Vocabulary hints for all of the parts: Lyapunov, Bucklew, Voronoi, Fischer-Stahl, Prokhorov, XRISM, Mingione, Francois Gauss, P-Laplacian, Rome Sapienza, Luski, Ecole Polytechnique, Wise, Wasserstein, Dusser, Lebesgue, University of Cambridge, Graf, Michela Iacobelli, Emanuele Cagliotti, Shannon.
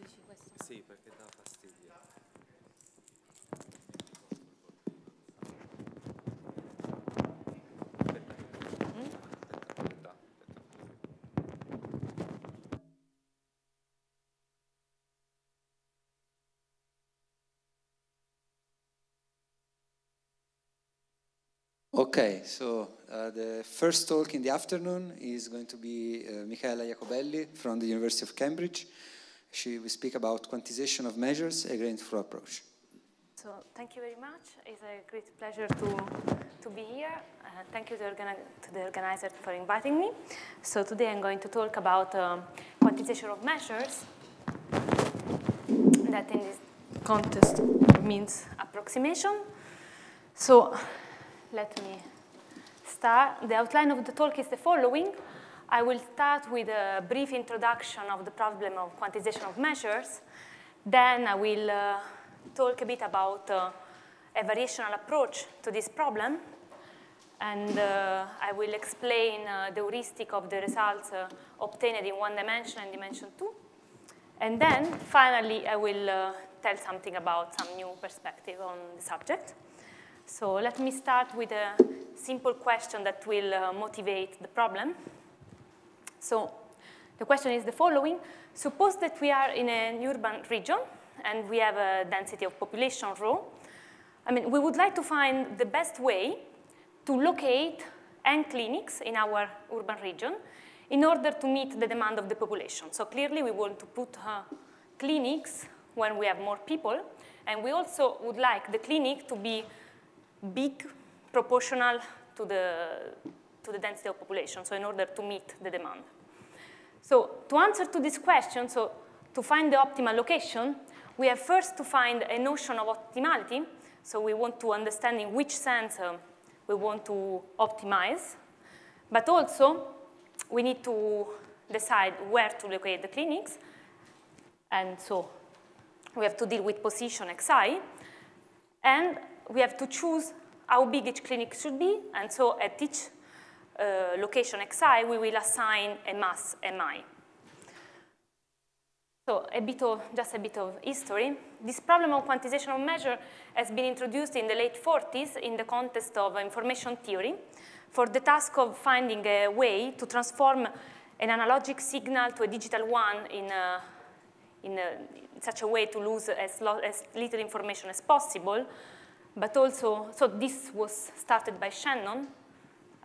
questo? Sì, perché dà fastidio. Okay, so the first talk in the afternoon is going to be Michela Iacobelli from the University of Cambridge. She will speak about quantization of measures, a grain-through approach. So thank you very much. It's a great pleasure to be here. Thank you to the organizer for inviting me. So today I'm going to talk about quantization of measures. That in this context means approximation. So let me start. The outline of the talk is the following. I will start with a brief introduction of the problem of quantization of measures. Then I will talk a bit about a variational approach to this problem. And I will explain the heuristic of the results obtained in one dimension and dimension two. And then finally, I will tell something about some new perspective on the subject. So let me start with a simple question that will motivate the problem. So the question is the following. Suppose that we are in an urban region and we have a density of population rho. I mean, we would like to find the best way to locate n clinics in our urban region in order to meet the demand of the population. So clearly, we want to put clinics when we have more people. And we also would like the clinic to be big, proportional to the density of population, so in order to meet the demand. So to answer to this question, so to find the optimal location, we have first to find a notion of optimality. So we want to understand in which sense we want to optimize. But also, we need to decide where to locate the clinics. And so we have to deal with position xi. And we have to choose how big each clinic should be, and so at each location xi, we will assign a mass mi. So just a bit of history. This problem of quantization of measure has been introduced in the late 40s in the context of information theory for the task of finding a way to transform an analogic signal to a digital one in such a way to lose as little information as possible. But also, so this was started by Shannon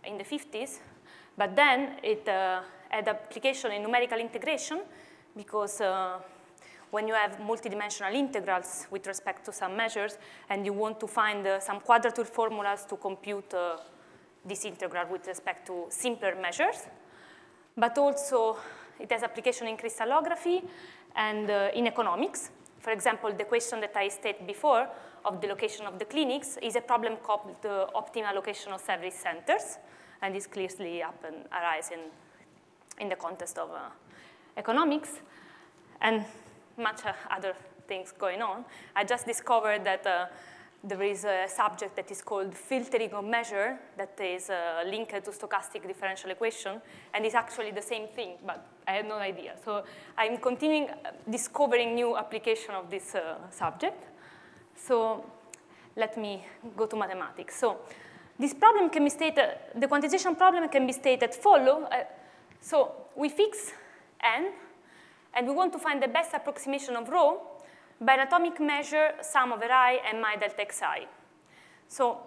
in the 50s, but then it had application in numerical integration because when you have multidimensional integrals with respect to some measures and you want to find some quadrature formulas to compute this integral with respect to simpler measures, but also it has application in crystallography and in economics. For example, the question that I stated before of the location of the clinics is a problem called the optimal location of service centers, and this clearly arises in the context of economics, and much other things going on. I just discovered that there is a subject that is called filtering of measure that is linked to stochastic differential equation, and it's actually the same thing, but I had no idea. So I'm continuing discovering new application of this subject. So let me go to mathematics. So this problem can be stated, the quantization problem can be stated so we fix n, and we want to find the best approximation of rho by an atomic measure sum over I and mi delta xi. So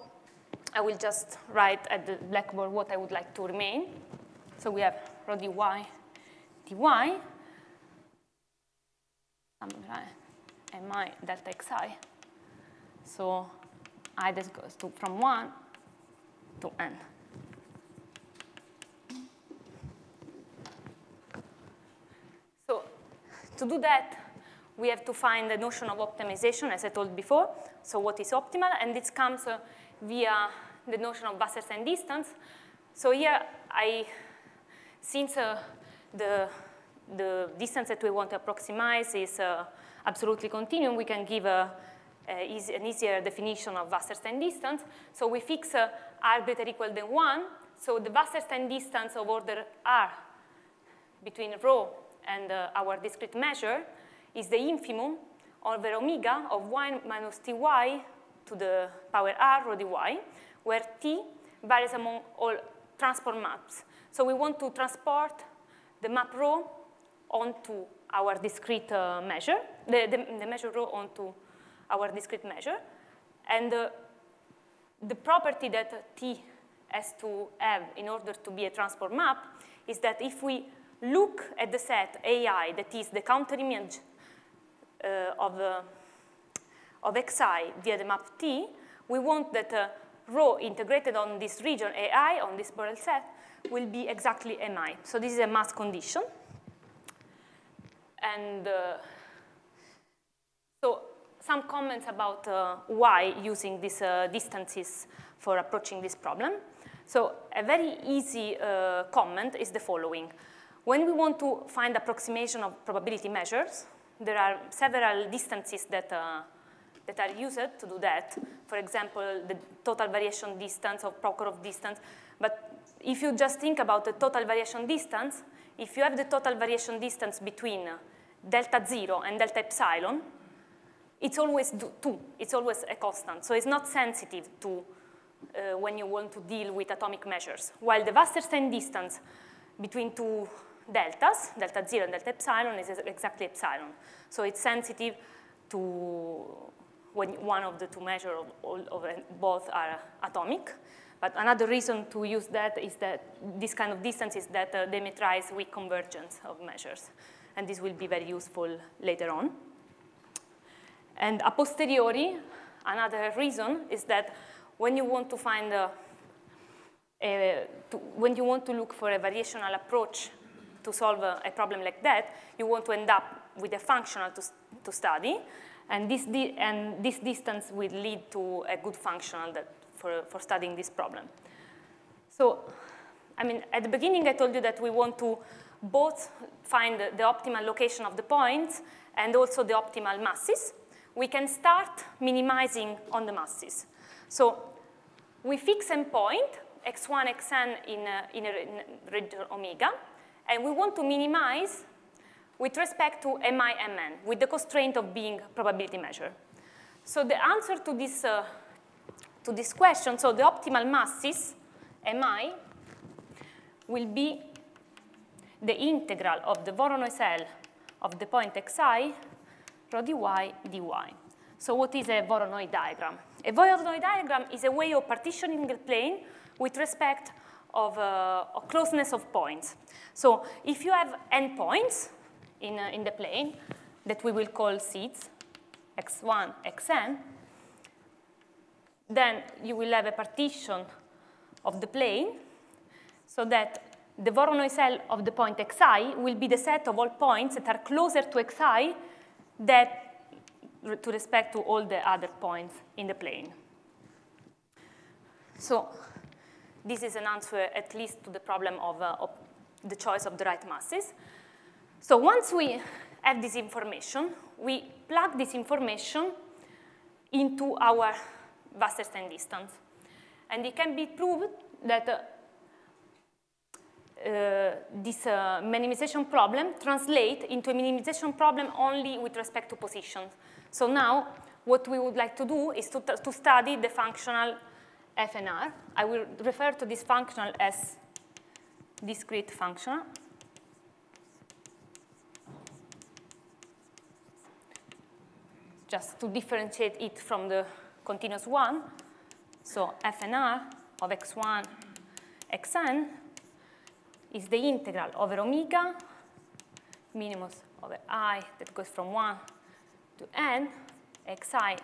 I will just write at the blackboard what I would like to remain. So we have rho dy dy sum over I and mi delta xi. So I just goes to from 1 to n. So to do that, we have to find the notion of optimization, as I told before. So what is optimal? And this comes via the notion of Wasserstein distance. So here, since the distance that we want to approximize is absolutely continuum, we can give an easier definition of Wasserstein distance. So we fix r greater equal than 1. So the Wasserstein distance of order r between rho and our discrete measure is the infimum over omega of y minus ty to the power r or dy, where t varies among all transport maps. So we want to transport the map rho onto our discrete measure, the measure rho onto our discrete measure. And the property that T has to have in order to be a transport map is that if we look at the set AI, that is the counter image of Xi via the map T, we want that rho integrated on this region AI, on this Borel set, will be exactly Mi. So this is a mass condition. And so some comments about why using these distances for approaching this problem. So a very easy comment is the following. When we want to find approximation of probability measures, there are several distances that that are used to do that. For example, the total variation distance or Prokhorov distance. But if you just think about the total variation distance, if you have the total variation distance between delta 0 and delta epsilon, it's always 2. It's always a constant. So it's not sensitive to when you want to deal with atomic measures. While the Wasserstein distance between two deltas, delta 0 and delta epsilon, is exactly epsilon. So it's sensitive to when one of the two measures of both are atomic. But another reason to use that is that this kind of distance is that they metrize weak convergence of measures. And this will be very useful later on. And a posteriori, another reason is that when you want to find, when you want to look for a variational approach to solve a problem like that, you want to end up with a functional to study. And this distance will lead to a good functional that for studying this problem. So, I mean, at the beginning I told you that we want to both find the optimal location of the points and also the optimal masses. We can start minimizing on the masses. So we fix a point, x1, xn in a region omega, and we want to minimize with respect to mi, mn, with the constraint of being probability measure. So the answer to this question, so the optimal masses, mi, will be the integral of the Voronoi cell of the point xi, rho dy, dy. So what is a Voronoi diagram? A Voronoi diagram is a way of partitioning the plane with respect of closeness of points. So if you have n points in the plane that we will call seeds, x1, xn, then you will have a partition of the plane so that the Voronoi cell of the point xi will be the set of all points that are closer to xi than to respect to all the other points in the plane. So this is an answer at least to the problem of the choice of the right masses. So once we have this information, we plug this information into our Wasserstein distance. And it can be proved that this minimization problem translates into a minimization problem only with respect to positions. So now, what we would like to do is to study the functional FNR. I will refer to this functional as discrete functional. Just to differentiate it from the continuous one, so FNR of x1, xn is the integral over omega, minimus over I that goes from 1 to n, xi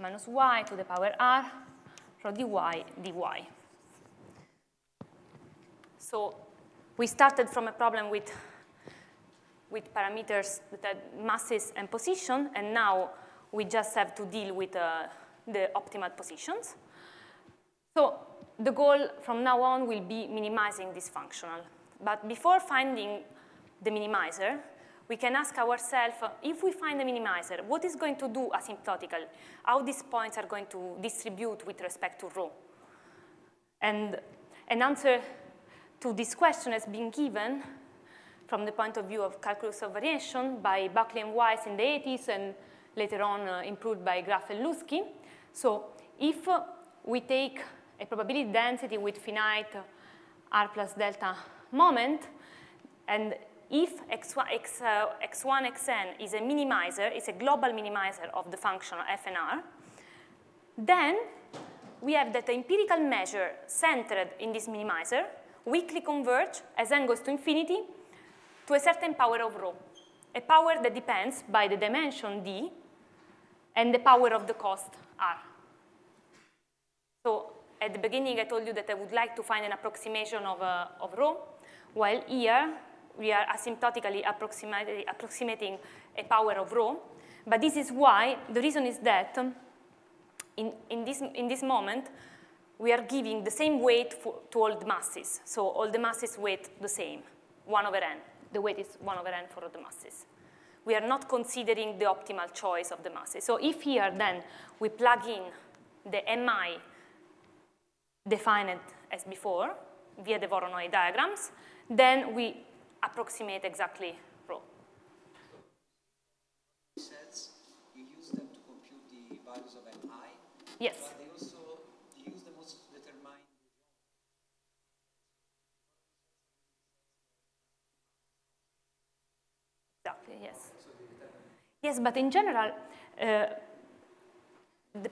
minus y to the power r, rho dy, dy. So we started from a problem with parameters that had masses and position, and now we just have to deal with the optimal positions. So the goal from now on will be minimizing this functional. But before finding the minimizer, we can ask ourselves, if we find the minimizer, what is going to do asymptotically? How these points are going to distribute with respect to rho? And an answer to this question has been given from the point of view of calculus of variation by Bucklew and Wise in the 80s and later on improved by Graf and Luski. So if we take a probability density with finite r plus delta moment, and if x1, xn is a minimizer, is a global minimizer of the function fnr, then we have that empirical measure centered in this minimizer weakly converge as n goes to infinity to a certain power of rho, a power that depends by the dimension d and the power of the cost r. So at the beginning, I told you that I would like to find an approximation of rho, while here we are asymptotically approximating a power of rho. But this is why, the reason is that in this moment, we are giving the same weight to all the masses. So all the masses weight the same, 1 over n. The weight is 1 over n for all the masses. We are not considering the optimal choice of the masses. So if here, then, we plug in the mi defined as before via the Voronoi diagrams, then we approximate exactly rho. Sets, you use them to compute the values of mi. Yes. But they also use them also to determine. Exactly. Yes. Yes, but in general, the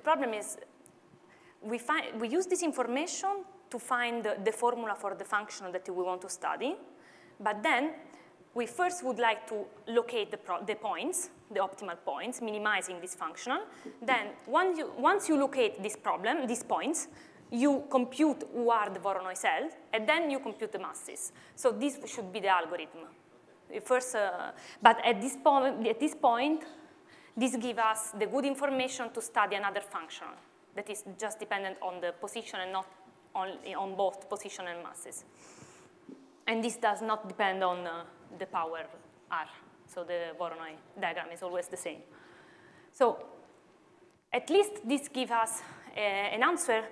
problem is we use this information to find the formula for the function that we want to study. But then we first would like to locate the points, the optimal points, minimizing this functional. Then once you locate this problem, these points, you compute who are the Voronoi cells, and then you compute the masses. So this should be the algorithm. First, but at this point, this gives us the good information to study another functional that is just dependent on the position and not on both position and masses. And this does not depend on the power r. So the Voronoi diagram is always the same. So at least this gives us an answer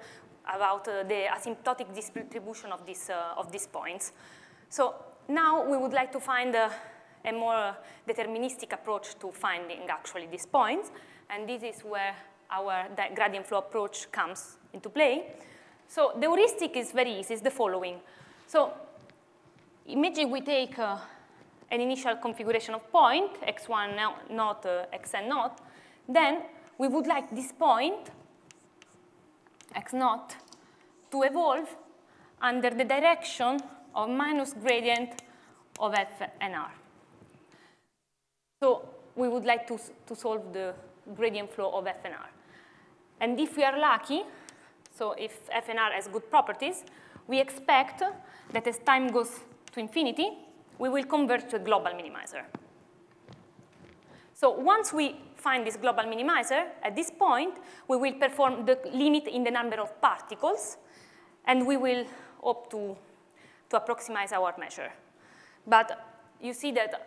about the asymptotic distribution of these points. So now we would like to find a more deterministic approach to finding actually these points. And this is where our gradient flow approach comes into play. So the heuristic is very easy. It's the following. So imagine we take an initial configuration of point, x1 naught, xn naught. Then we would like this point, x naught, to evolve under the direction of minus gradient of fnr. So we would like to solve the gradient flow of fnr. And if we are lucky, so if fnr has good properties, we expect that as time goes to infinity, we will converge to a global minimizer. So once we find this global minimizer, at this point, we will perform the limit in the number of particles, and we will hope to approximize our measure. But you see that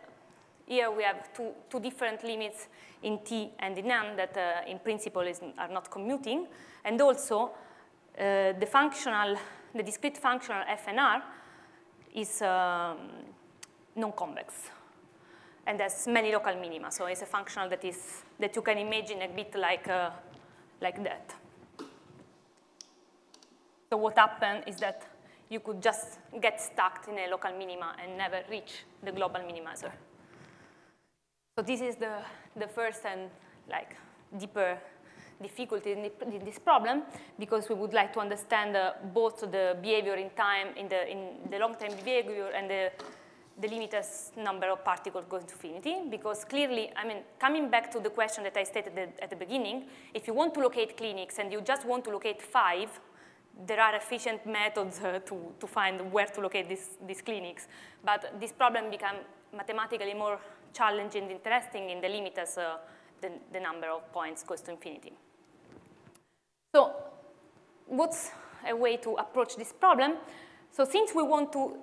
here we have two different limits in T and in N that in principle are not commuting. And also, the discrete functional fnr is non-convex and has many local minima. So it's a functional that you can imagine a bit like that. So what happened is that you could just get stuck in a local minima and never reach the global minimizer. So this is the first and deeper difficulty in this problem, because we would like to understand both the behavior in time, in the long-term behavior, and the limitless number of particles going to infinity. Because clearly, I mean, coming back to the question that I stated at the beginning, if you want to locate clinics and you just want to locate 5, there are efficient methods to find where to locate these clinics. But this problem becomes mathematically more challenging and interesting in the limitless the number of points goes to infinity. So what's a way to approach this problem? So since we want to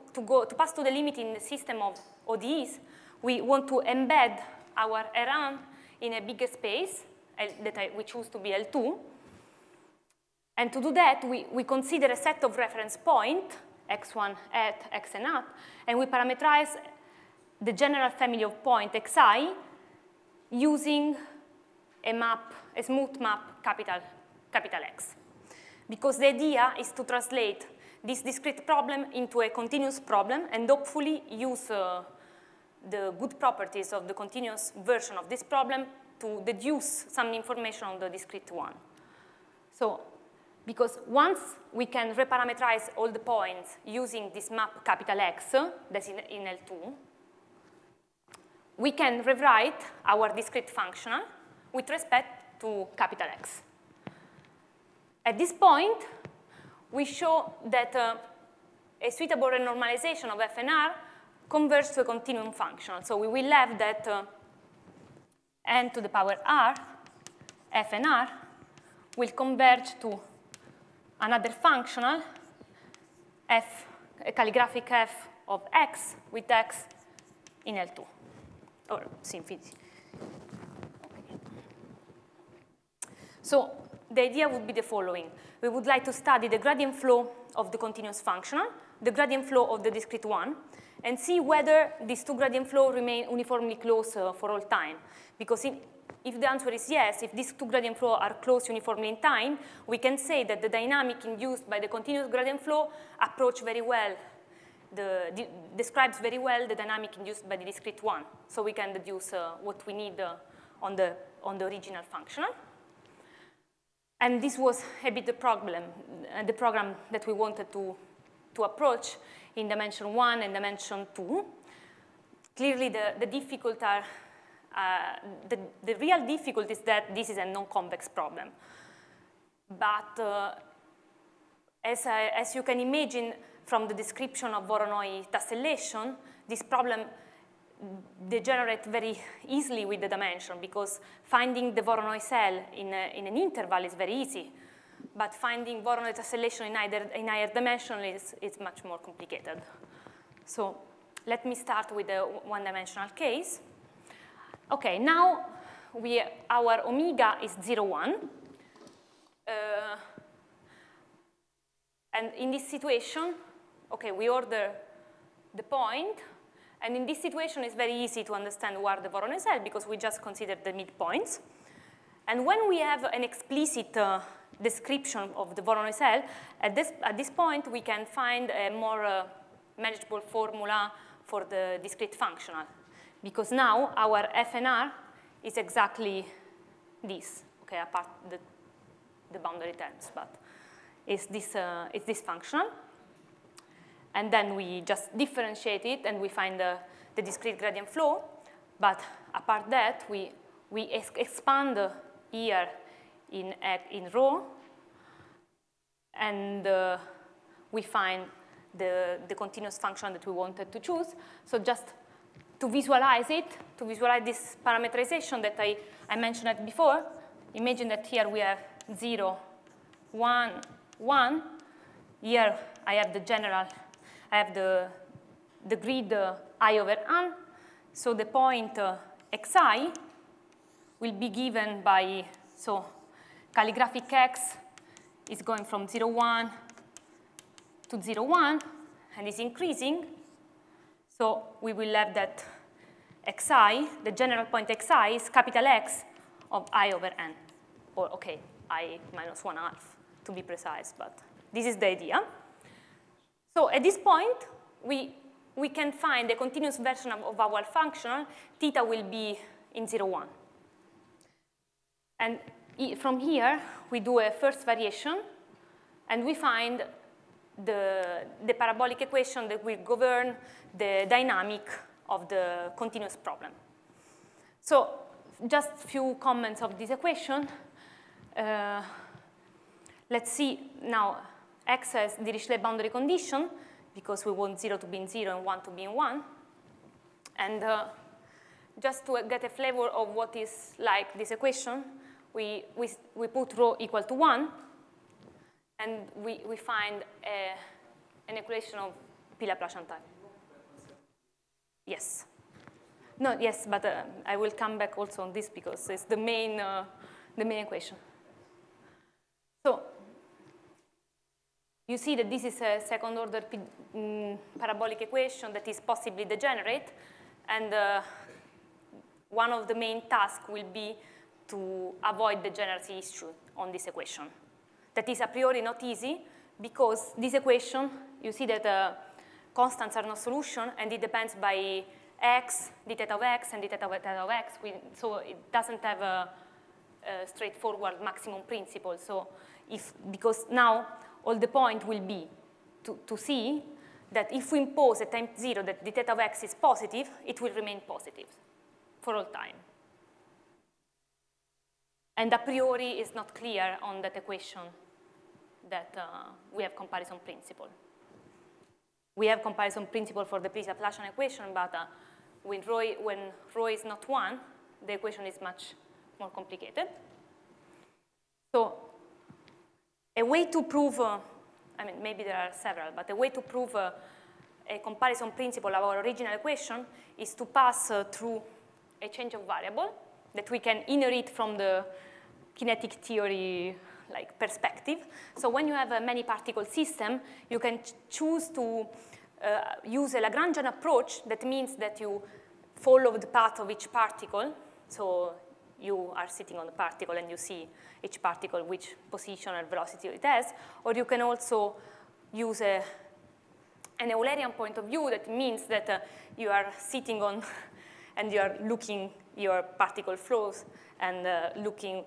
pass to the limit in the system of ODEs, we want to embed our RN in a bigger space we choose to be L2. And to do that, we consider a set of reference points, x1 at, xn at, and we parameterize the general family of point xi using a map, a smooth map capital X. Because the idea is to translate this discrete problem into a continuous problem and hopefully use the good properties of the continuous version of this problem to deduce some information on the discrete one. So, because once we can reparametrize all the points using this map capital X, that's in L2, we can rewrite our discrete functional with respect to capital X. At this point, we show that a suitable renormalization of FNR converges to a continuum functional. So we will have that n to the power r, FNR, will converge to another functional, f, a calligraphic f of x with x in L2, or C infinity. Okay. So the idea would be the following. We would like to study the gradient flow of the continuous functional, the gradient flow of the discrete one, and see whether these two gradient flows remain uniformly close for all time. Because if the answer is yes, if these two gradient flows are close uniformly in time, we can say that the dynamic induced by the continuous gradient flow approach very well, describes very well the dynamic induced by the discrete one. So we can deduce what we need on the original functional. And this was a bit the problem, the program that we wanted to approach in dimension 1 and dimension 2. Clearly, the real difficulty is that this is a non-convex problem. But as you can imagine from the description of Voronoi tessellation, this problem degenerate very easily with the dimension, because finding the Voronoi cell in an interval is very easy, but finding Voronoi tessellation in higher dimension is much more complicated. So let me start with the one-dimensional case. Okay, now our omega is 0, 1. And in this situation, okay, we order the point. And in this situation, it's very easy to understand what are the Voronoi cells because we just consider the midpoints. And when we have an explicit description of the Voronoi cell, at this point, we can find a more manageable formula for the discrete functional. Because now our FNR is exactly this, okay, apart the boundary terms, but it's this functional. And then we just differentiate it, and we find the discrete gradient flow. But apart that, we expand here in rho, and we find the continuous function that we wanted to choose. So just to visualize it, to visualize this parametrization that I mentioned before, imagine that here we have 0, 1, 1. Here I have the general. I have the grid I over n, so the point xi will be given by, so calligraphic x is going from 0, 1 to 0, 1, and is increasing. So we will have that xi, the general point xi is capital X of I over n, or okay, I minus 1 half to be precise, but this is the idea. So at this point, we can find a continuous version of our functional. Theta will be in 0, 1. And from here, we do a first variation, and we find the parabolic equation that will govern the dynamic of the continuous problem. So just a few comments of this equation. Let's see now. X has Dirichlet boundary condition, because we want 0 to be in 0 and 1 to be in 1. And just to get a flavor of what is like this equation, we put rho equal to 1. And we find an equation of P-Laplacian type. Yes. No, yes, but I will come back also on this, because it's the main equation. So you see that this is a second-order parabolic equation that is possibly degenerate, And one of the main tasks will be to avoid the degeneracy issue on this equation. That is a priori not easy, because this equation, you see that constants are no solution, and it depends by x, d theta of x, and d theta of x. So it doesn't have a straightforward maximum principle. So if, because now all the point will be to see that if we impose at time 0 that d theta of x is positive, it will remain positive for all time. And a priori is not clear on that equation that we have comparison principle. We have comparison principle for the P-Laplacian equation, but when rho is not 1, the equation is much more complicated. So a way to prove, I mean, maybe there are several, but a way to prove a comparison principle of our original equation is to pass through a change of variable that we can inherit from the kinetic theory like perspective. So when you have a many particle system, you can choose to use a Lagrangian approach. That means that you follow the path of each particle. So you are sitting on the particle and you see each particle, which position and velocity it has. Or you can also use an Eulerian point of view. That means that you are sitting on and you are looking your particle flows and looking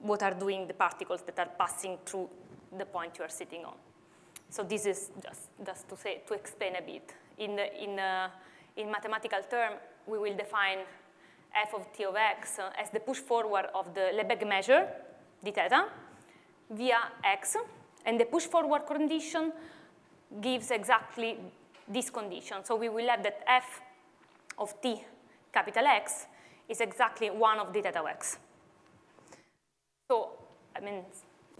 what are doing the particles that are passing through the point you are sitting on. So this is just to say, to explain a bit. In mathematical term, we will define f of t of x as the push forward of the Lebesgue measure, d theta, via x. And the push forward condition gives exactly this condition. So we will have that f of t capital X is exactly 1 of d theta of x. So, I mean,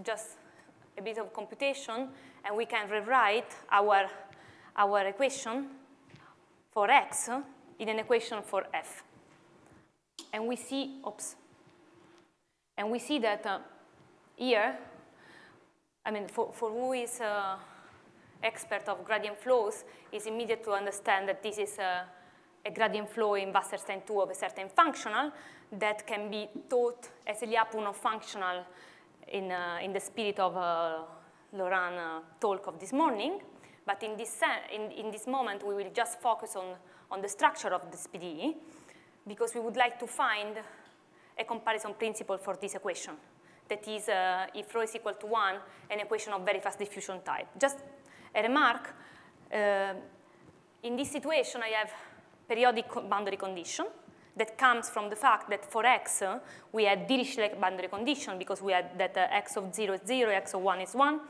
just a bit of computation, and we can rewrite our equation for x in an equation for f. And we see, oops, and we see that here, I mean, for who is expert of gradient flows, it's immediate to understand that this is a gradient flow in Wasserstein 2 of a certain functional that can be taught as a Lyapunov functional in the spirit of Laurent's talk of this morning. But in this moment, we will just focus on the structure of this PDE, because we would like to find a comparison principle for this equation. That is, if rho is equal to 1, an equation of very fast diffusion type. Just a remark, in this situation, I have periodic boundary condition that comes from the fact that for x, we had Dirichlet boundary condition because we had that x of 0 is 0, x of 1 is 1.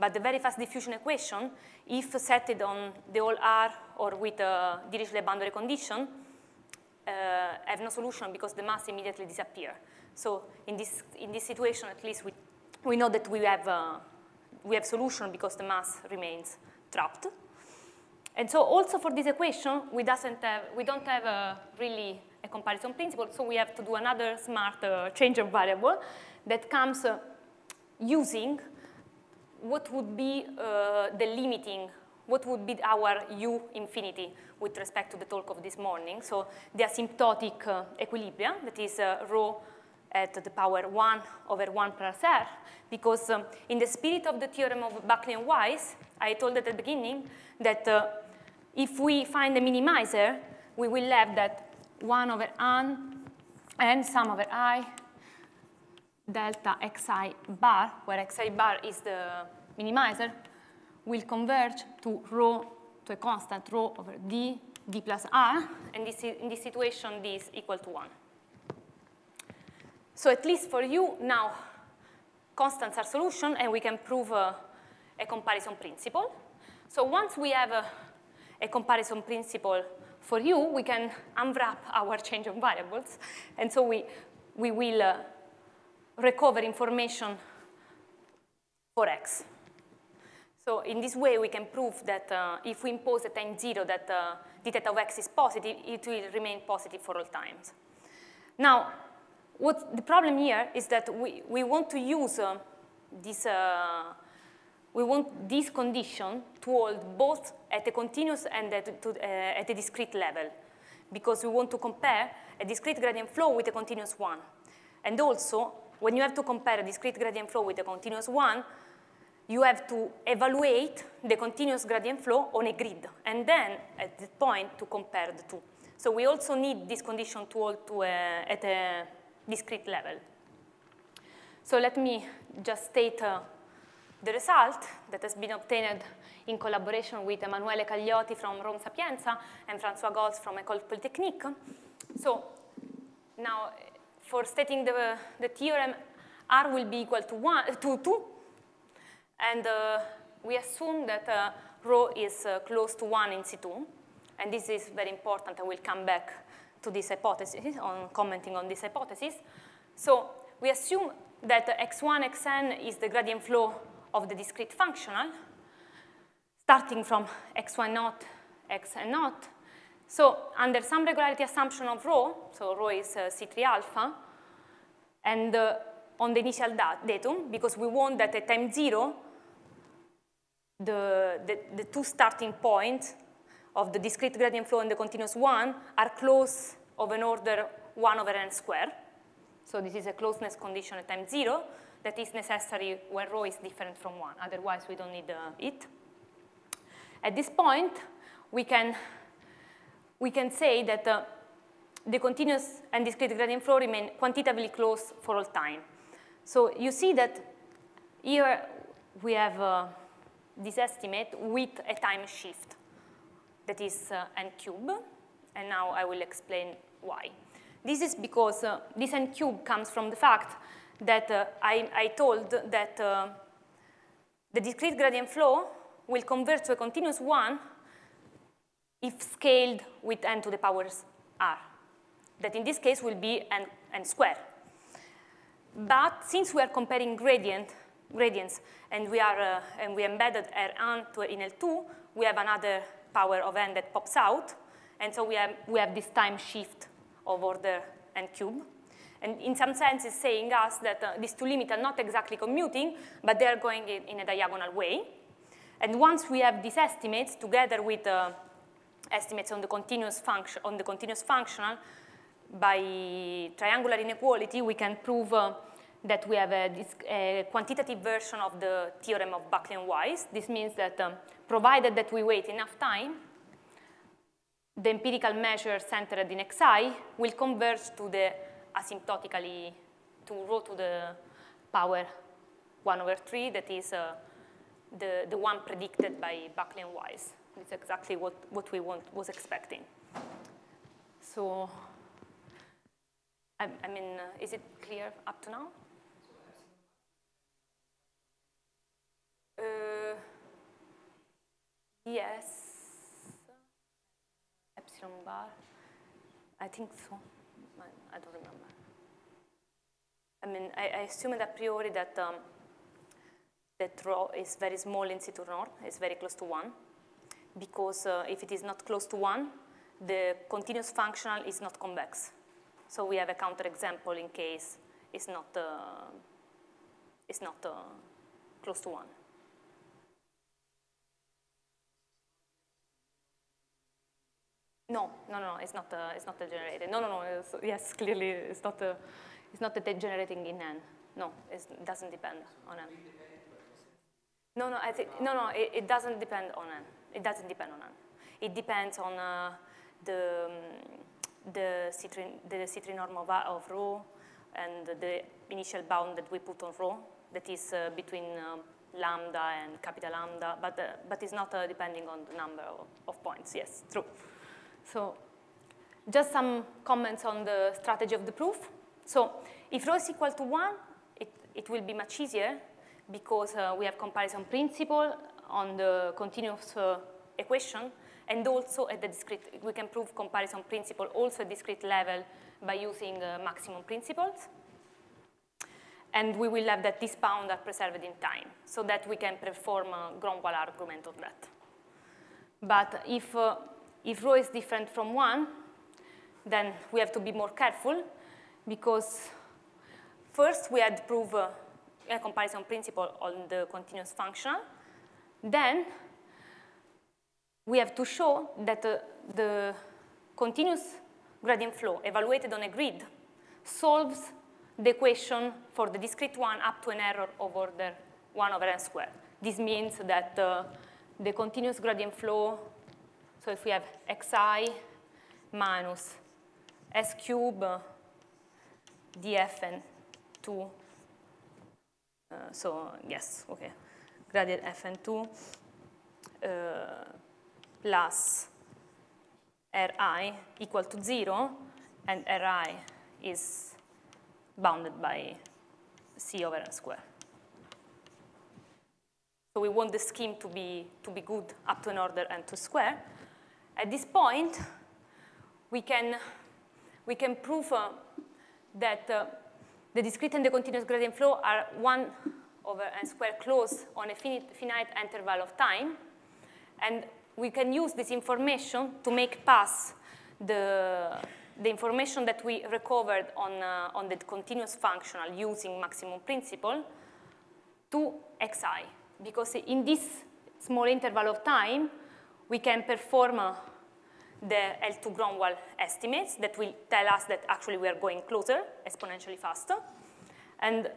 But the very fast diffusion equation, if set it on the whole R or with a Dirichlet boundary condition, have no solution because the mass immediately disappears. So in this situation, at least, we know that we have solution because the mass remains trapped. And so also for this equation, we don't have really a comparison principle, so we have to do another smart change of variable that comes using what would be the limiting, what would be our u infinity with respect to the talk of this morning. So the asymptotic equilibrium, that is rho at the power 1 over 1 plus r, because in the spirit of the theorem of Bucklew and Wise, I told at the beginning that if we find a minimizer, we will have that 1 over n sum over I delta xi bar, where xi bar is the minimizer, will converge to rho, to a constant rho over d plus r. And this, in this situation, d is equal to 1. So at least for you, now, constants are solution, and we can prove a comparison principle. So once we have a comparison principle for you, we can unwrap our change of variables. And so we will recover information for x. So in this way, we can prove that if we impose at time 0 that d theta of x is positive, it will remain positive for all times. Now, what the problem here is that we want to use this we want this condition to hold both at a continuous and at a discrete level. because we want to compare a discrete gradient flow with a continuous one. And also, when you have to compare a discrete gradient flow with a continuous one, you have to evaluate the continuous gradient flow on a grid, and then, at that point, to compare the two. So we also need this condition to hold to at a discrete level. So let me just state the result that has been obtained in collaboration with Emanuele Cagliotti from Rome Sapienza and Francois Gauss from Ecole Polytechnique. So now, for stating the theorem, R will be equal to 2, and we assume that rho is close to 1 in C2, and this is very important. I will come back to this hypothesis, on commenting on this hypothesis. So we assume that x1, xn is the gradient flow of the discrete functional, starting from x1 naught, xn naught. So under some regularity assumption of rho, so rho is C3 alpha, and on the initial datum, because we want that at time 0, the two starting points of the discrete gradient flow and the continuous one are close of an order 1 over n squared. So this is a closeness condition at time 0 that is necessary when rho is different from 1. Otherwise, we don't need it. At this point, we can say that the continuous and discrete gradient flow remain quantitatively close for all time. So you see that here we have this estimate with a time shift that is n cubed, and now I will explain why. This is because this n cubed comes from the fact that I told that the discrete gradient flow will converge to a continuous one if scaled with n to the powers r, that in this case will be n squared. But since we are comparing gradients and we embedded Rn in L2, we have another power of n that pops out, and so we have this time shift of order n cubed. And in some sense, it's saying us that these two limits are not exactly commuting, but they are going in a diagonal way. And once we have these estimates together with estimates on the continuous function, on the continuous functional, by triangular inequality, we can prove that we have a quantitative version of the theorem of Bucklew and Wise. This means that provided that we wait enough time, the empirical measure centered in xi will converge to the asymptotically to rho to the power 1 over 3, that is the one predicted by Bucklew and Wise. It's exactly what we was expecting. So, I mean, is it clear up to now? Yes, epsilon bar, I think so. I don't remember. I mean, I assumed a priori that that rho is very small in situ norm, is very close to 1, because if it is not close to 1, the continuous functional is not convex. So we have a counterexample in case it's not close to 1. No, it's not degenerated. No. Yes, clearly it's not degenerating in n. No, it doesn't depend on n. No. I think it doesn't depend on n. It doesn't depend on n. It depends on the C3 norm of rho and the initial bound that we put on rho that is between lambda and capital lambda, but it's not depending on the number of points. Yes, true. So just some comments on the strategy of the proof. So if rho is equal to 1, it will be much easier because we have comparison principle on the continuous equation, and also at the discrete, we can prove comparison principle also at discrete level by using maximum principles. And we will have that these bounds are preserved in time, so that we can perform a Gromwall argument on that. But if rho is different from 1, then we have to be more careful, because first we had to prove a comparison principle on the continuous functional. Then we have to show that continuous gradient flow evaluated on a grid solves the equation for the discrete one up to an error of order 1/n². This means that the continuous gradient flow, so if we have xi minus s cube dfn2, so yes, okay, gradient fn2 plus ri equal to 0, and ri is bounded by c/n². So we want the scheme to be good up to an order n². At this point, we can prove that the discrete and the continuous gradient flow are 1/n² closed on a finite interval of time, and we can use this information to make pass the information that we recovered on the continuous functional using maximum principle to xi, because in this small interval of time, we can perform the L2 Cromwell estimates that will tell us that actually we are going closer, exponentially faster. And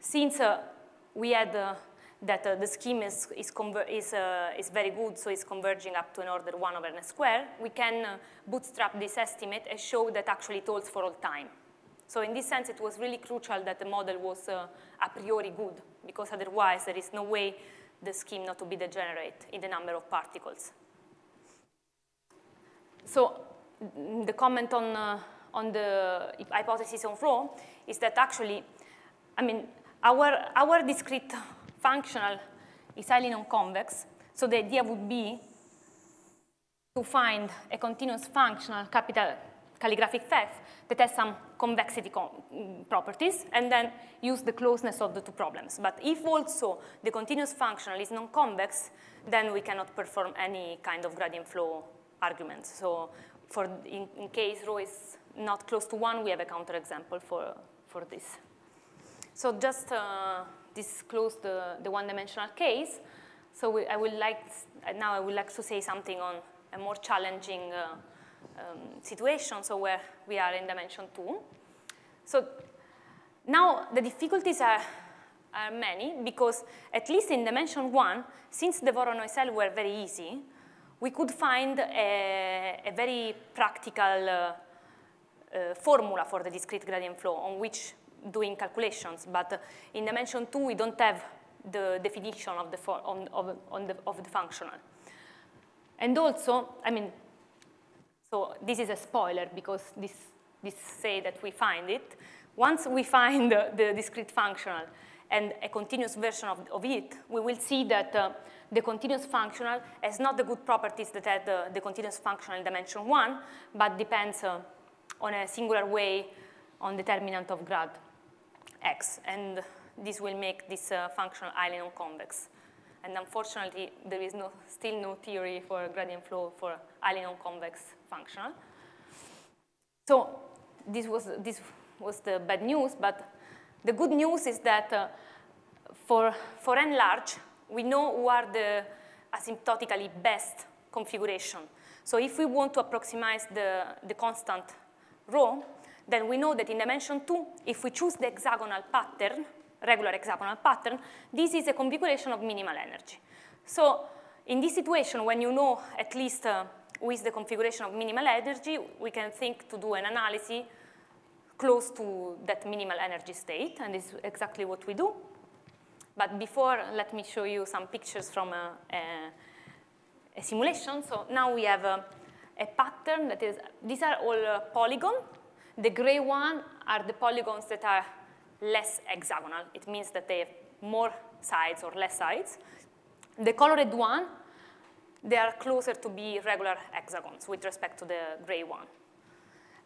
since we had that the scheme is very good, so it's converging up to an order 1/n², we can bootstrap this estimate and show that actually it holds for all time. So in this sense, it was really crucial that the model was a priori good, because otherwise there is no way the scheme not to be degenerate in the number of particles. So the comment on the hypothesis on flow is that actually, I mean, our discrete functional is highly non-convex, so the idea would be to find a continuous functional capital calligraphic F that has some convexity properties, and then use the closeness of the two problems. But if also the continuous functional is non-convex, then we cannot perform any kind of gradient flow arguments. So for in case rho is not close to 1, we have a counterexample for this. So just disclose the one-dimensional case. So I would like to say something on a more challenging situation, so where we are in dimension 2. So now the difficulties are many, because at least in dimension 1, since the Voronoi cells were very easy, we could find a very practical formula for the discrete gradient flow on which doing calculations, but in dimension 2, we don't have the definition of the functional. And also, I mean, so this is a spoiler, because this say that we find it. Once we find the discrete functional and a continuous version of it, we will see that the continuous functional has not the good properties that had the continuous functional in dimension 1, but depends on a singular way on determinant of grad x, and this will make this functional highly non-convex. And unfortunately, there is still no theory for gradient flow for highly non-convex functional. So this was the bad news, but the good news is that for n large, we know who are the asymptotically best configuration. So if we want to approximate the constant rho, then we know that in dimension 2, if we choose the hexagonal pattern, regular hexagonal pattern, this is a configuration of minimal energy. So in this situation, when you know at least who is the configuration of minimal energy, we can think to do an analysis close to that minimal energy state, and this is exactly what we do. But before, let me show you some pictures from a simulation. So now we have a pattern that is, these are all polygons. The gray one are the polygons that are less hexagonal. It means that they have more sides or less sides. The colored one, they are closer to be regular hexagons with respect to the gray one.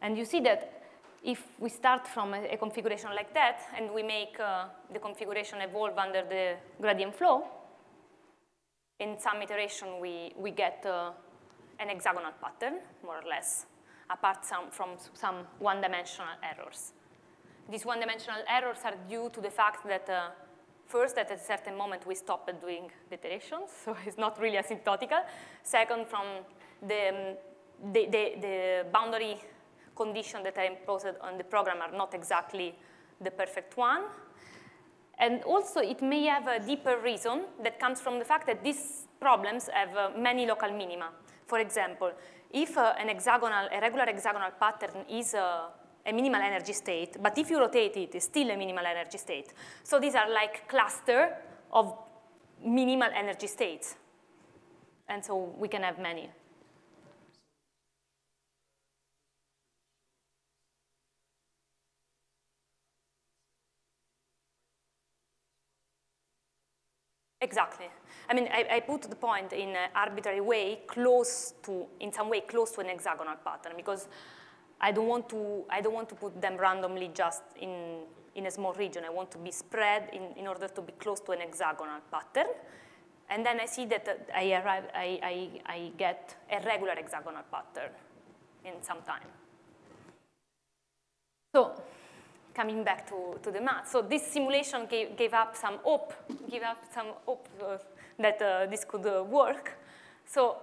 And you see that if we start from a configuration like that and we make the configuration evolve under the gradient flow, in some iteration we get an hexagonal pattern, more or less, apart from some one-dimensional errors. These one-dimensional errors are due to the fact that, first, at a certain moment, we stopped doing the iterations, so it's not really asymptotical. Second, from the the boundary condition that I imposed on the program are not exactly the perfect one. And also it may have a deeper reason that comes from the fact that these problems have many local minima. For example, if a regular hexagonal pattern is a minimal energy state, but if you rotate it, it's still a minimal energy state. So these are like cluster of minimal energy states. And so we can have many. Exactly. I mean, I put the point in an arbitrary way, close to, in some way, close to an hexagonal pattern, because I don't want to put them randomly just in a small region. I want to be spread in order to be close to an hexagonal pattern. And then I see that I get a regular hexagonal pattern in some time. So, coming back to the math, so this simulation gave up some hope that this could work. So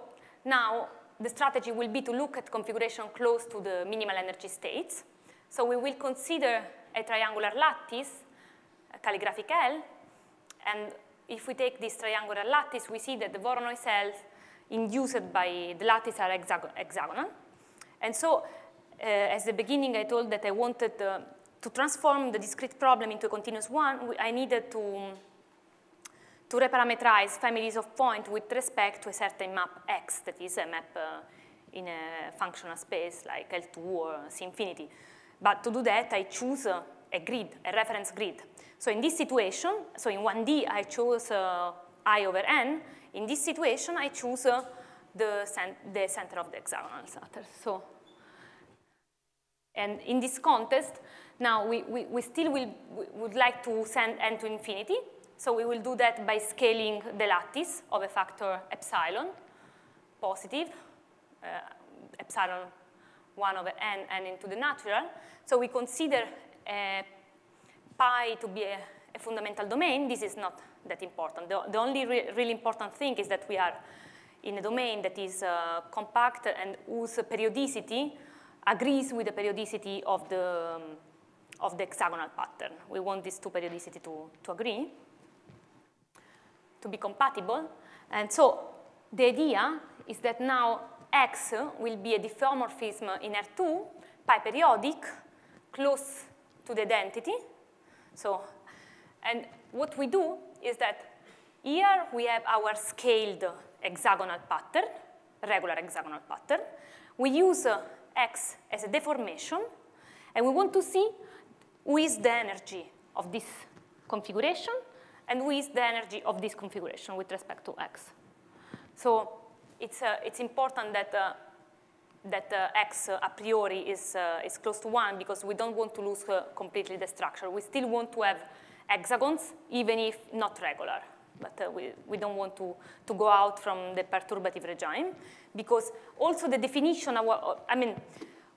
now the strategy will be to look at configuration close to the minimal energy states. So we will consider a triangular lattice, a calligraphic L, and if we take this triangular lattice, we see that the Voronoi cells induced by the lattice are hexagonal. And so, as the beginning, I told that I wanted to transform the discrete problem into a continuous one, I needed to reparametrize families of points with respect to a certain map X, that is a map in a functional space like L2 or C-infinity. But to do that, I choose a grid, a reference grid. So in this situation, so in 1D, I chose I over N. In this situation, I choose the center of the hexagonal satter. So, and in this context, now, we would like to send n to infinity, so we will do that by scaling the lattice of a factor epsilon, positive, epsilon 1 over n, n into the natural. So we consider pi to be a fundamental domain. This is not that important. The only really important thing is that we are in a domain that is compact and whose periodicity agrees with the periodicity of the hexagonal pattern. We want these two periodicity to agree, to be compatible. And so the idea is that now X will be a diffeomorphism in R2, pi periodic, close to the identity. So, and what we do is that here we have our scaled hexagonal pattern, regular hexagonal pattern. We use X as a deformation, and we want to see who is the energy of this configuration and who is the energy of this configuration with respect to X. So it's important that, X a priori is close to 1 because we don't want to lose completely the structure. We still want to have hexagons, even if not regular. But we don't want to go out from the perturbative regime because also the definition,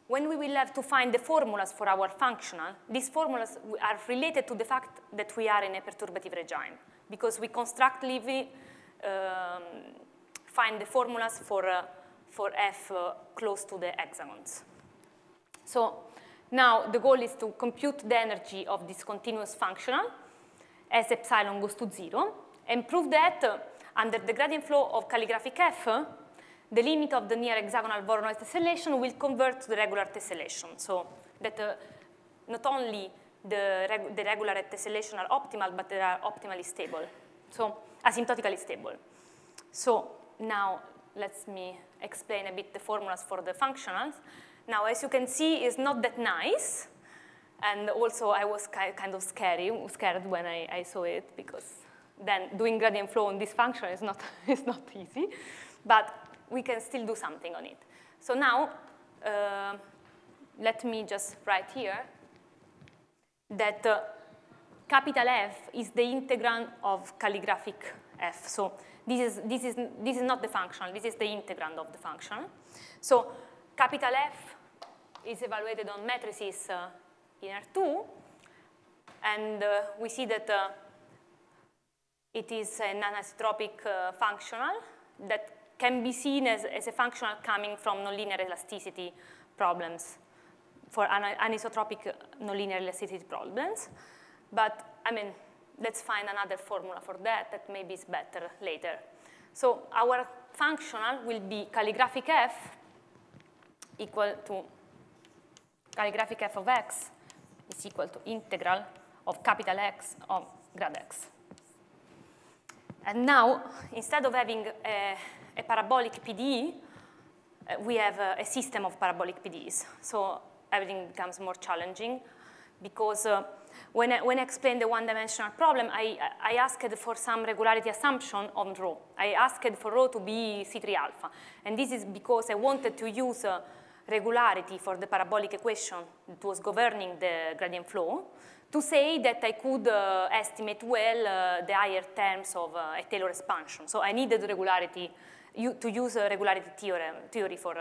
when we will have to find the formulas for our functional, these formulas are related to the fact that we are in a perturbative regime because we constructively find the formulas for F close to the hexagons. So now the goal is to compute the energy of this continuous functional as epsilon goes to 0 and prove that under the gradient flow of calligraphic F, the limit of the near hexagonal Voronoi tessellation will convert to the regular tessellation. So that not only the regular tessellation are optimal, but they are optimally stable. So asymptotically stable. So now let me explain a bit the formulas for the functionals. Now, as you can see, it's not that nice. And also, I was kind of scared when I saw it, because then doing gradient flow on this function is not easy. But we can still do something on it. So now, let me just write here that capital F is the integrand of calligraphic F. So this is not the functional. This is the integrand of the functional. So capital F is evaluated on matrices in R2, and we see that it is an anisotropic functional that can be seen as a functional coming from nonlinear elasticity problems, for anisotropic nonlinear elasticity problems. But, I mean, let's find another formula for that that maybe is better later. So our functional will be calligraphic f equal to calligraphic f of x is equal to integral of capital X of grad x. And now, instead of having a parabolic PDE, we have a system of parabolic PDEs. So everything becomes more challenging because when I explained the one-dimensional problem, I asked for some regularity assumption on rho. I asked for rho to be C3 alpha. And this is because I wanted to use regularity for the parabolic equation that was governing the gradient flow to say that I could estimate well the higher terms of a Taylor expansion. So I needed regularity to use a regularity theory for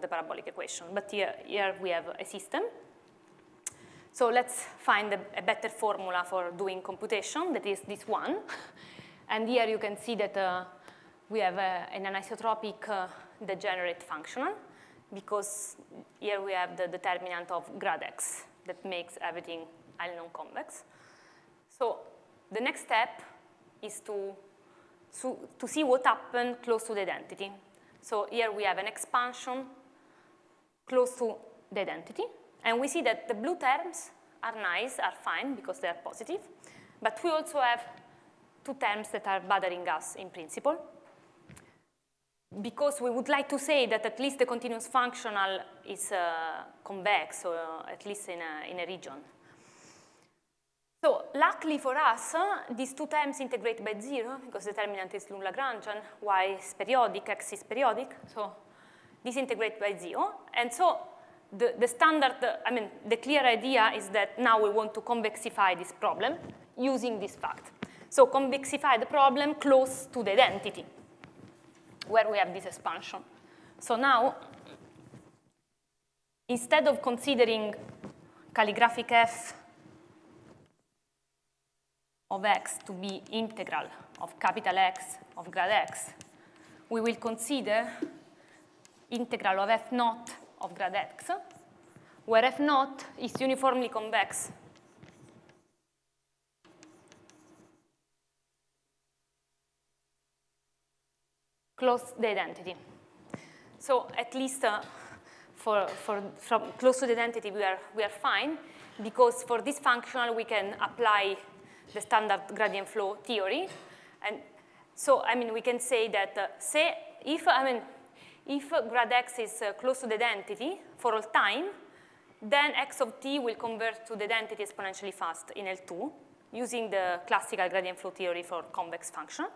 the parabolic equation. But here we have a system. So let's find a better formula for doing computation, that is this one. And here you can see that we have an anisotropic degenerate functional, because here we have the determinant of grad x that makes everything non-convex. So the next step is to see what happened close to the identity. So here we have an expansion close to the identity. And we see that the blue terms are nice, are fine, because they are positive. But we also have two terms that are bothering us in principle, because we would like to say that at least the continuous functional is convex, or at least in a region. So luckily for us, these two terms integrate by zero, because the determinant is Lagrangian, y is periodic, x is periodic. So this integrates by zero. And so the standard, the clear idea is that now we want to convexify this problem using this fact. So convexify the problem close to the identity, where we have this expansion. So now, instead of considering calligraphic f of x to be integral of capital X of grad x, we will consider integral of f naught of grad x, where f naught is uniformly convex. Close the identity. So at least from close to the identity we are fine, because for this functional we can apply the standard gradient flow theory. And so, we can say that, if grad x is close to the identity for all time, then x of t will convert to the identity exponentially fast in L2, using the classical gradient flow theory for convex function.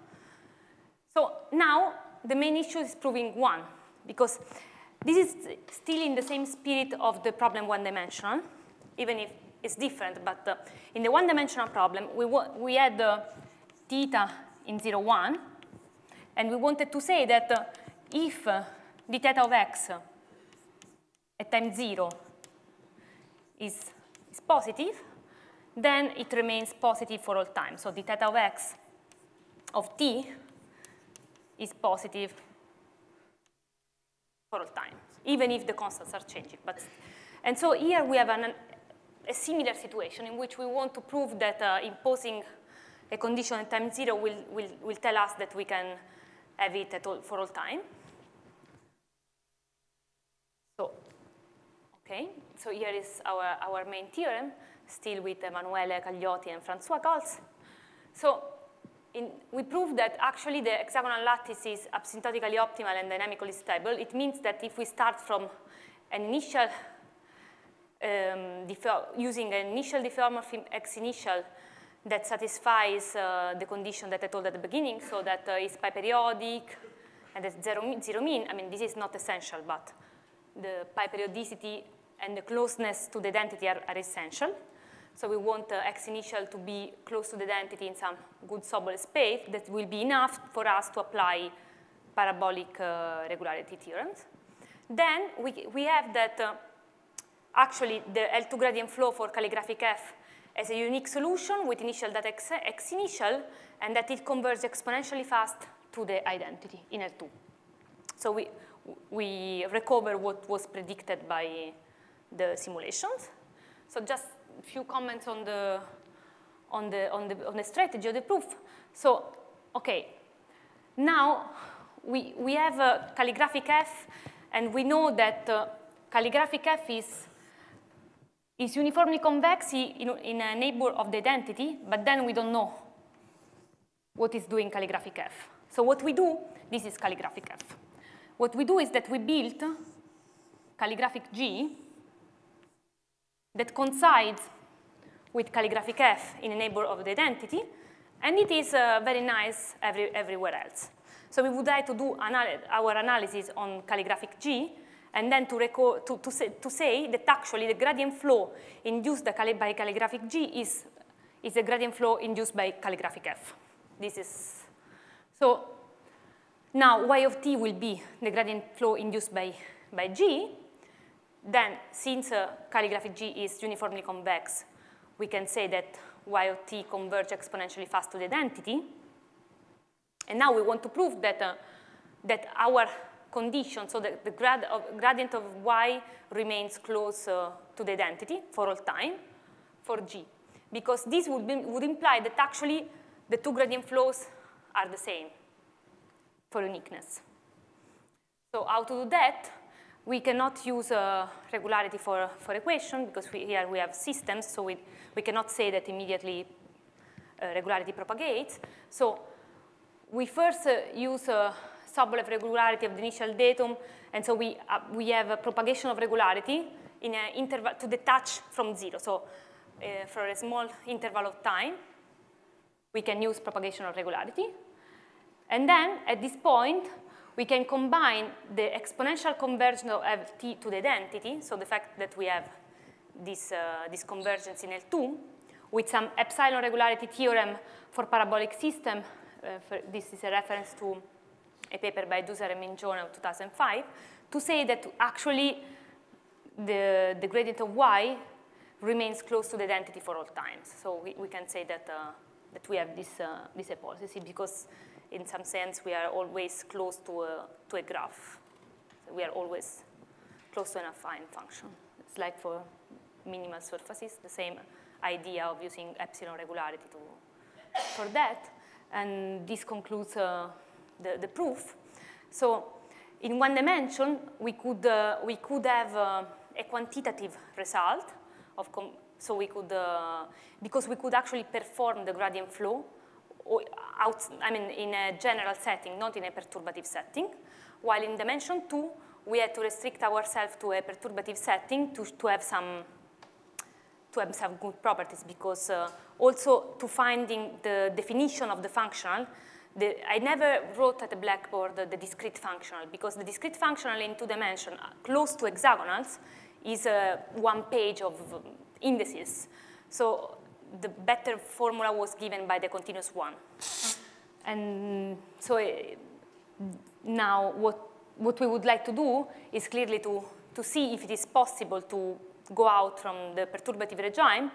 So now, the main issue is proving one, because this is still in the same spirit of the problem one-dimensional, even if it's different, but in the one-dimensional problem, we had theta in 0, 1, and we wanted to say that if d theta of x at time 0 is positive, then it remains positive for all time. So d theta of x of t is positive for all time, even if the constants are changing. But, and so here we have a similar situation in which we want to prove that imposing a condition at time 0 will tell us that we can have it at all, for all time. So, okay, so here is our main theorem, still with Emanuele Cagliotti and Francois Gauss. So we prove that actually the hexagonal lattice is asymptotically optimal and dynamically stable. It means that if we start from an initial using an initial diffeomorphism x initial that satisfies the condition that I told at the beginning, so that it's pi-periodic and it's zero mean. This is not essential, but the pi-periodicity and the closeness to the identity are essential. So we want x initial to be close to the identity in some good Sobol space that will be enough for us to apply parabolic regularity theorems. Then we have that actually, the L2 gradient flow for calligraphic f has a unique solution with initial data x initial, and that it converges exponentially fast to the identity in L2. So we recover what was predicted by the simulations. So just a few comments on the strategy of the proof. So okay, now we have a calligraphic F, and we know that calligraphic F is uniformly convex in a neighbor of the identity, but then we don't know what is doing calligraphic F. So what we do, this is calligraphic F. What we do is that we build calligraphic G that coincides with calligraphic F in a neighbor of the identity, and it is very nice everywhere else. So we would like to do our analysis on calligraphic G, and then to say that actually the gradient flow induced by calligraphic G is the gradient flow induced by calligraphic F. This is, so now y of t will be the gradient flow induced by G. Then since calligraphic G is uniformly convex, we can say that y of t converge exponentially fast to the identity. And now we want to prove that, that our condition, so that the gradient of y remains close to the identity for all time for G. Because this would imply that actually the two gradient flows are the same for uniqueness. So how to do that? We cannot use regularity for equation, because here we have systems, so we cannot say that immediately regularity propagates. So we first use a sublevel of regularity of the initial datum, and so we have a propagation of regularity in an interval to detach from zero. So for a small interval of time, we can use propagation of regularity. And then at this point, we can combine the exponential convergence of Ft to the identity, so the fact that we have this convergence in L2, with some epsilon regularity theorem for parabolic system. This is a reference to a paper by Dusser and Mingione of 2005, to say that actually the gradient of y remains close to the identity for all times. So we can say that, that we have this hypothesis, because in some sense we are always close to a graph. So we are always close to an affine function. It's like for minimal surfaces, the same idea of using epsilon regularity for that. And this concludes the proof. So in one dimension, we could have a quantitative result. So we could, because we could actually perform the gradient flow in a general setting, not in a perturbative setting. While in dimension 2, we had to restrict ourselves to a perturbative setting to have some good properties, because also to finding the definition of the functional, I never wrote at the blackboard the discrete functional, because the discrete functional in two dimensions close to hexagonals is one page of indices. So the better formula was given by the continuous one. And so now what we would like to do is clearly to see if it is possible to go out from the perturbative regime,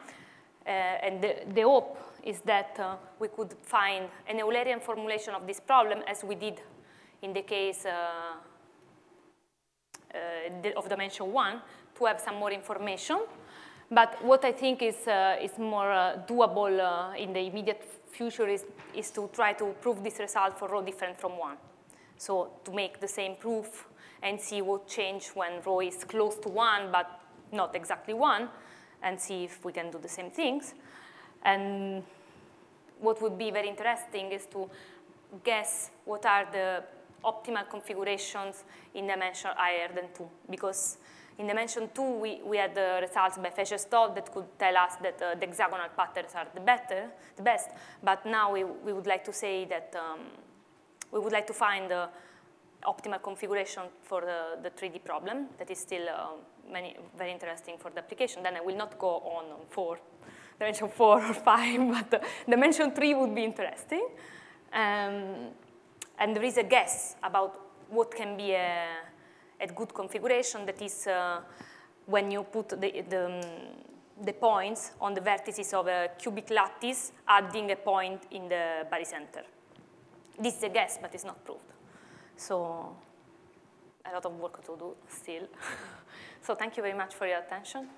and the hope is that we could find an Eulerian formulation of this problem, as we did in the case of dimension 1, to have some more information. But what I think is more doable in the immediate future is to try to prove this result for rho different from 1. So to make the same proof and see what changes when rho is close to 1 but not exactly 1, and see if we can do the same things. And what would be very interesting is to guess what are the optimal configurations in dimension higher than 2. Because in dimension 2, we had the results by Fischer-Stahl that could tell us that the hexagonal patterns are the best. But now we would like to say that we would like to find the optimal configuration for the 3D problem that is still very interesting for the application. Then I will not go on dimension 4 or 5, but dimension 3 would be interesting. And there is a guess about what can be a good configuration, that is when you put the points on the vertices of a cubic lattice, adding a point in the barycenter. This is a guess, but it's not proved. So a lot of work to do still. So thank you very much for your attention.